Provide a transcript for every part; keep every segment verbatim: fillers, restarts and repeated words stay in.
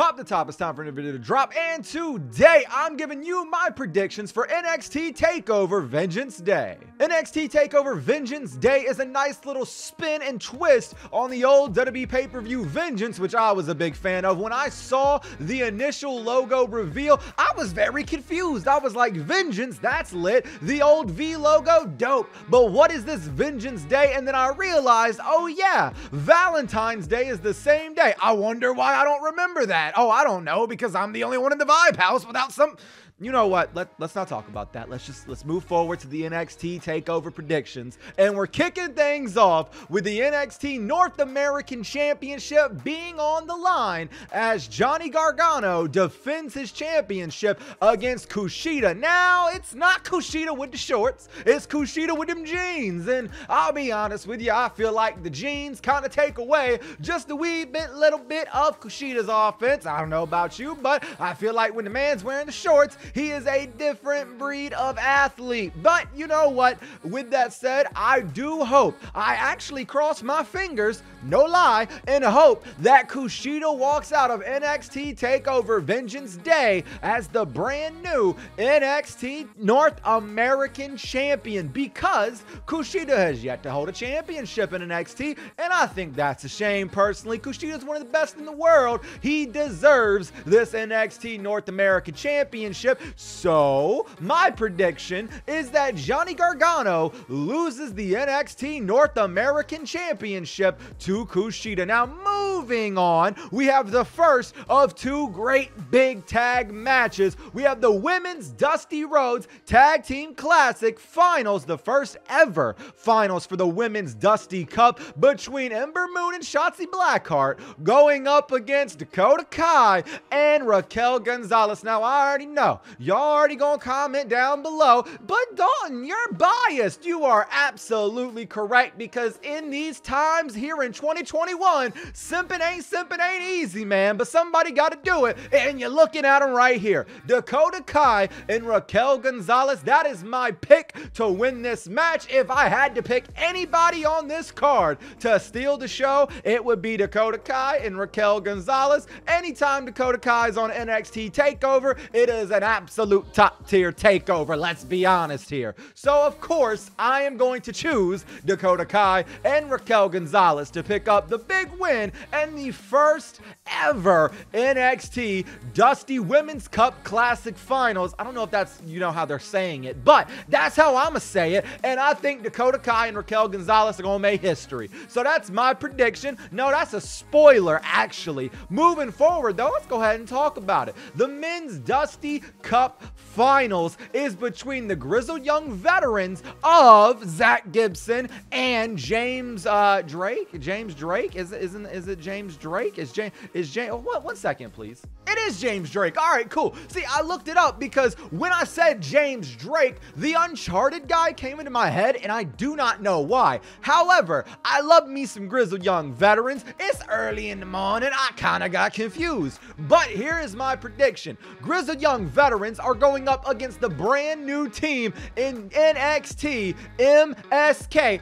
Pop the top, it's time for a new video to drop, and today I'm giving you my predictions for N X T TakeOver Vengeance Day. N X T TakeOver Vengeance Day is a nice little spin and twist on the old W W E pay-per-view Vengeance, which I was a big fan of. When I saw the initial logo reveal, I was very confused. I was like, Vengeance, that's lit. The old V logo, dope. But what is this Vengeance Day? And then I realized, oh yeah, Valentine's Day is the same day. I wonder why I don't remember that. Oh, I don't know, because I'm the only one in the Vibe House without some... You know what? Let, let's not talk about that. Let's just let's move forward to the N X T TakeOver predictions. And we're kicking things off with the N X T North American Championship being on the line as Johnny Gargano defends his championship against Kushida. Now, it's not Kushida with the shorts. It's Kushida with them jeans. And I'll be honest with you, I feel like the jeans kind of take away just a wee bit, little bit of Kushida's offense. I don't know about you, but I feel like when the man's wearing the shorts, he is a different breed of athlete. But you know what? With that said, I do hope, I actually cross my fingers, no lie, and hope that Kushida walks out of N X T TakeOver Vengeance Day as the brand new N X T North American Champion, because Kushida has yet to hold a championship in N X T, and I think that's a shame personally. Kushida is one of the best in the world. He deserves this N X T North American Championship. So, my prediction is that Johnny Gargano loses the N X T North American Championship to Kushida. Now, moving on, we have the first of two great big tag matches. We have the Women's Dusty Rhodes Tag Team Classic Finals, the first ever finals for the Women's Dusty Cup between Ember Moon and Shotzi Blackheart, going up against Dakota Kai and Raquel Gonzalez. Now, I already know. Y'all already gonna comment down below, but Dalton, you're biased. You are absolutely correct, because in these times here in twenty twenty-one, simping ain't simping ain't easy, man, but somebody gotta do it, and you're looking at them right here. Dakota Kai and Raquel Gonzalez, that is my pick to win this match. If I had to pick anybody on this card to steal the show, it would be Dakota Kai and Raquel Gonzalez. Anytime Dakota Kai's on N X T TakeOver, it is an absolute top tier takeover, let's be honest here. So of course, I am going to choose Dakota Kai and Raquel Gonzalez to pick up the big win and the first ever N X T Dusty Women's Cup Classic Finals. I don't know if that's, you know, how they're saying it, but that's how I'ma say it. And I think Dakota Kai and Raquel Gonzalez are gonna make history. So that's my prediction. No, that's a spoiler actually. Moving forward though, let's go ahead and talk about it. The Men's Dusty Cup Finals is between the Grizzled Young Veterans of Zach Gibson and James uh, Drake. James Drake is isn't is it James Drake? Is James is James? Oh, what? One second, please. It is James Drake. All right, cool. See, I looked it up because when I said James Drake, the Uncharted guy came into my head, and I do not know why. However, I love me some Grizzled Young Veterans. It's early in the morning. I kind of got confused, but here is my prediction: Grizzled Young Veterans are going up against the brand new team in N X T, M S K.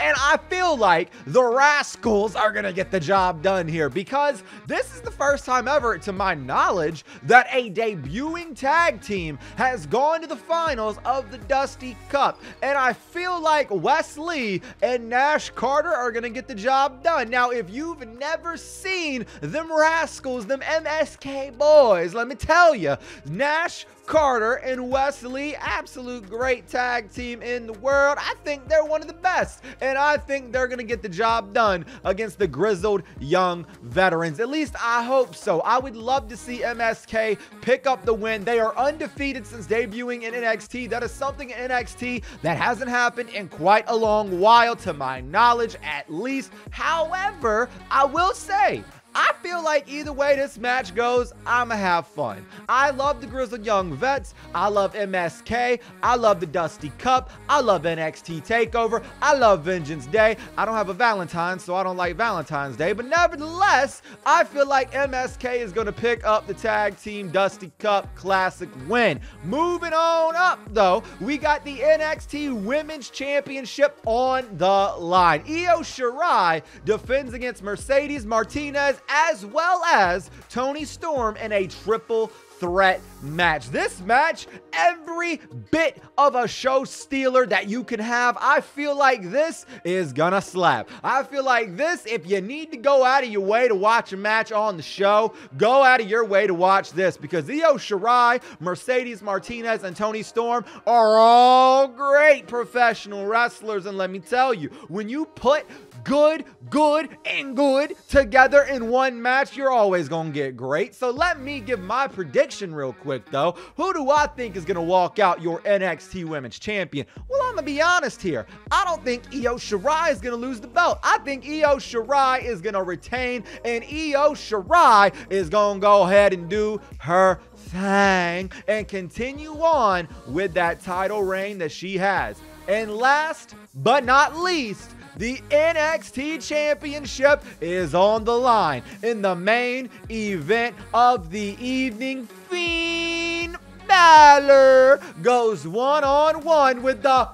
And I feel like the Rascals are going to get the job done here, because this is the first time ever, to my knowledge, that a debuting tag team has gone to the finals of the Dusty Cup. And I feel like Wes Lee and Nash Carter are going to get the job done. Now, if you've never seen them Rascals, them M S K boys, let me tell you, Nash Carter and Wes Lee, absolute great tag team in the world. I think they're one of the best, and I think they're going to get the job done against the Grizzled Young Veterans. At least I hope so. I would love to see M S K pick up the win. They are undefeated since debuting in N X T. That is something in N X T that hasn't happened in quite a long while, to my knowledge at least. However, I will say, I feel like either way this match goes, I'ma have fun. I love the Grizzled Young Vets. I love M S K. I love the Dusty Cup. I love N X T TakeOver. I love Vengeance Day. I don't have a Valentine's, so I don't like Valentine's Day. But nevertheless, I feel like M S K is going to pick up the Tag Team Dusty Cup Classic win. Moving on up, though, we got the N X T Women's Championship on the line. Io Shirai defends against Mercedes Martinez as well as Toni Storm in a triple threat match. This match, every bit of a show stealer that you can have. I feel like this is gonna slap. I feel like this, if you need to go out of your way to watch a match on the show, go out of your way to watch this, because Io Shirai, Mercedes Martinez, and Toni Storm are all great professional wrestlers, and let me tell you, when you put good, good, and good together in one match, you're always gonna get great. So let me give my prediction real quick, though. Who do I think is gonna walk out your N X T Women's Champion? Well, I'm gonna be honest here. I don't think Io Shirai is gonna lose the belt. I think Io Shirai is gonna retain, and Io Shirai is gonna go ahead and do her thing and continue on with that title reign that she has. And last but not least, the N X T Championship is on the line in the main event of the evening. Finn Balor goes one-on-one with the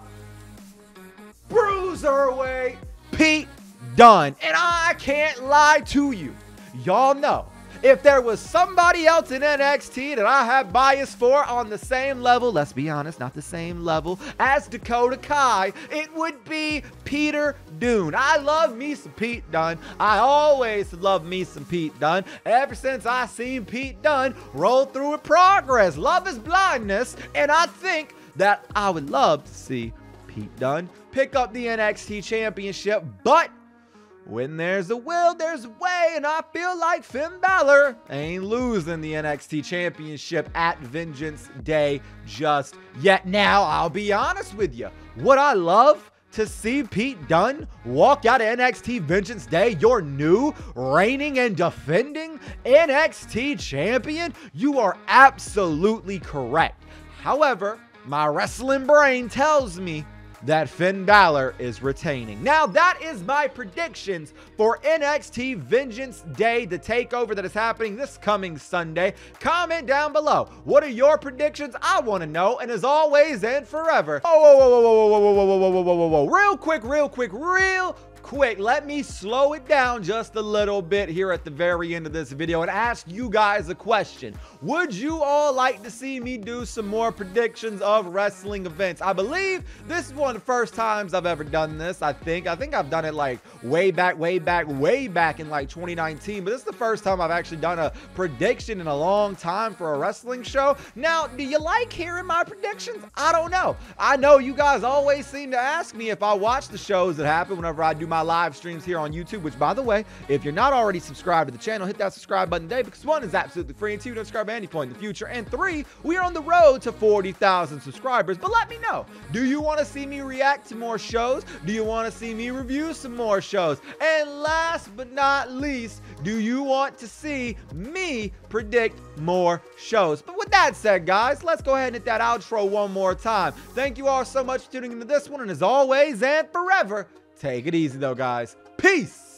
Bruiserweight Pete Dunne. And I can't lie to you. Y'all know, if there was somebody else in N X T that I have bias for on the same level, let's be honest, not the same level, as Dakota Kai, it would be Peter Dunne. I love me some Pete Dunne. I always love me some Pete Dunne. Ever since I seen Pete Dunne roll through a Progress, Love Is Blindness, and I think that I would love to see Pete Dunne pick up the N X T Championship, but when there's a will, there's a way, and I feel like Finn Balor ain't losing the N X T Championship at Vengeance Day just yet. Now, I'll be honest with you. Would I love to see Pete Dunne walk out of N X T Vengeance Day, your new reigning and defending N X T Champion? You are absolutely correct. However, my wrestling brain tells me that Finn Balor is retaining. Now, that is my predictions for N X T Vengeance Day, the takeover that is happening this coming Sunday. Comment down below. What are your predictions? I want to know. And as always and forever. Oh, whoa, whoa, whoa, whoa, whoa, whoa, whoa, whoa, whoa, whoa, whoa. Real quick, real quick, real quick. quick let me slow it down just a little bit here at the very end of this video and ask you guys a question. Would you all like to see me do some more predictions of wrestling events? I believe this is one of the first times I've ever done this. I think I think I've done it like way back way back way back in like twenty nineteen, but this is the first time I've actually done a prediction in a long time for a wrestling show. Now, do you like hearing my predictions? I don't know. I know you guys always seem to ask me if I watch the shows that happen whenever I do my live streams here on YouTube, which, by the way, if you're not already subscribed to the channel, hit that subscribe button today, because one, is absolutely free, and two, don't subscribe at any point in the future, and three, we are on the road to forty thousand subscribers. But let me know, do you want to see me react to more shows? Do you want to see me review some more shows? And last but not least, do you want to see me predict more shows? But with that said, guys, let's go ahead and hit that outro one more time. Thank you all so much for tuning into this one, and as always and forever, take it easy, though, guys. Peace!